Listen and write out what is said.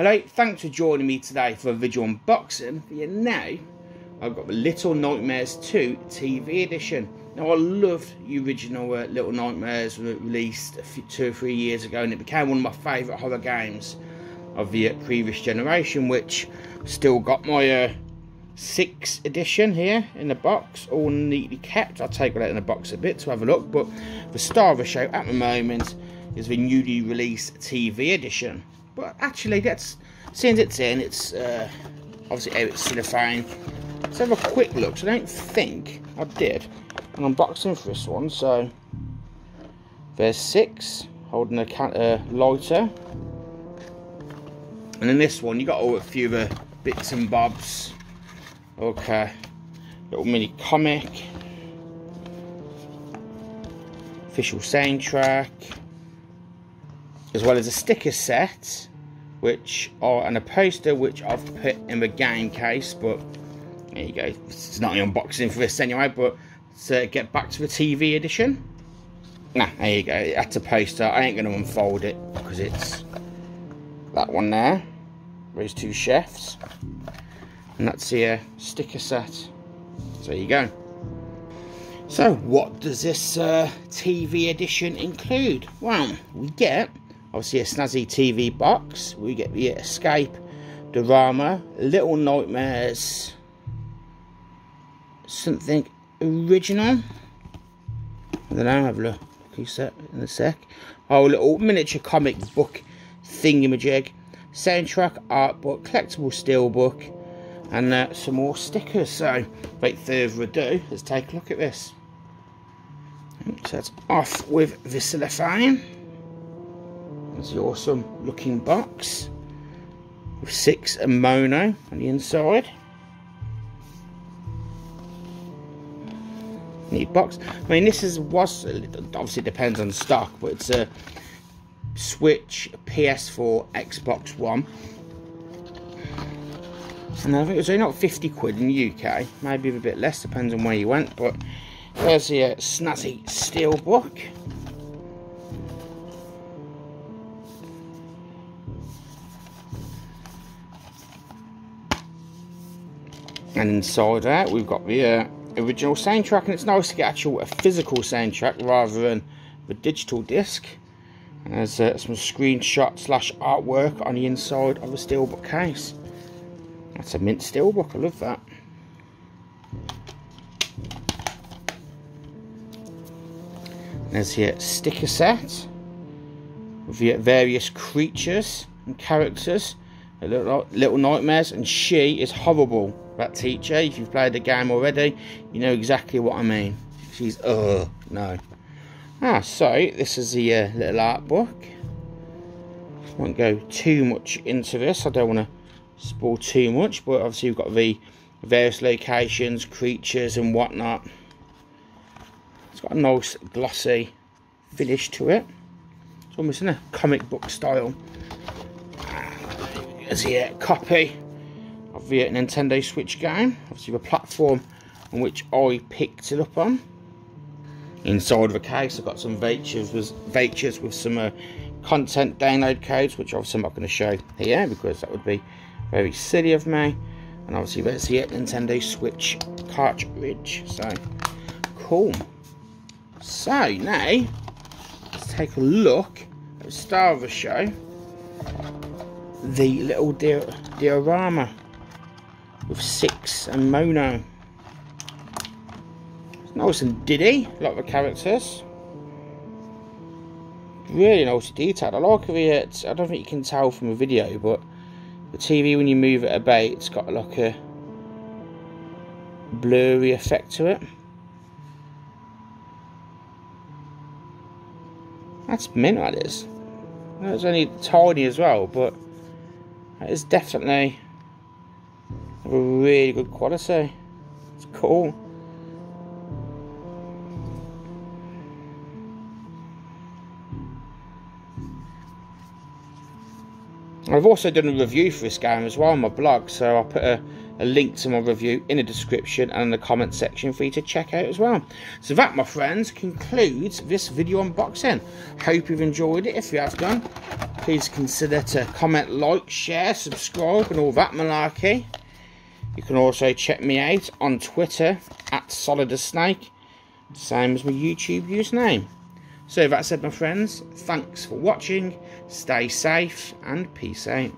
Hello, thanks for joining me today for a video unboxing. For you now, I've got the Little Nightmares 2 TV edition. Now, I loved the original Little Nightmares released a few, 2 or 3 years ago, and it became one of my favourite horror games of the previous generation, which still got my Six edition here in the box, all neatly kept. I'll take that in the box a bit to have a look, but the star of the show at the moment is the newly released TV edition. But actually, that's, since it's in, it's obviously out of cellophane. Let's have a quick look. So I don't think I did an unboxing for this one. So there's Six holding a lighter, and in this one you got all a few of the bits and bobs. Okay, little mini comic, official soundtrack, as well as a sticker set, which are, and a poster which I've put in the game case. But there you go. It's not an unboxing for this anyway. But to get back to the TV edition, nah, there you go. That's a poster. I ain't gonna unfold it because it's that one there. Those two chefs. And that's the sticker set. So there you go. So what does this TV edition include? Well, we get obviously a snazzy TV box. We get the Escape Drama, Little Nightmares, something original. I don't know, have a look in a sec. Oh, little miniature comic book thingamajig, soundtrack, art book, collectible SteelBook, and some more stickers. So without further ado, let's take a look at this. So that's off with the cellophane. That's the awesome looking box with Six and Mono on the inside. Neat box. I mean, this is, was, obviously depends on stock, but it's a Switch, PS4, Xbox One. And I think it was only not 50 quid in the UK, maybe a bit less, depends on where you went. But there's the snazzy SteelBook. And inside that, we've got the original soundtrack, and it's nice to get actual a physical soundtrack rather than the digital disc. And there's some screenshot slash artwork on the inside of the SteelBook case. That's a mint SteelBook, I love that. There's the sticker set with the various creatures and characters. They look like Little Nightmares, and she is horrible, that teacher. If you've played the game already, you know exactly what I mean. She's, no. Ah, so this is the little art book. Won't go too much into this, I don't want to spoil too much, but obviously we've got the various locations, creatures and whatnot. It's got a nice glossy finish to it. It's almost in a comic book style. There's the copy of the Nintendo Switch game, obviously the platform on which I picked it up on. Inside of the case I've got some vouchers with some content download codes, which obviously I'm not going to show here because that would be very silly of me. And obviously that's the Nintendo Switch cartridge. So cool. So now let's take a look at the star of the show, the little diorama with Six and Mono. It's nice and diddy, a lot of the characters. Really nice detail. I like it. I don't think you can tell from a video, but the TV, when you move it about, it's got like a blurry effect to it. That's mint, that is. It's only tiny as well, but that is definitely a really good quality. It's cool. I've also done a review for this game as well on my blog, so I'll put a link to my review in the description and in the comment section for you to check out as well. So that, my friends, concludes this video unboxing. Hope you've enjoyed it. If you have done, please consider to comment, like, share, subscribe and all that malarkey. You can also check me out on Twitter at Solidus5nake, same as my YouTube username. So that said, my friends, thanks for watching, stay safe and peace out.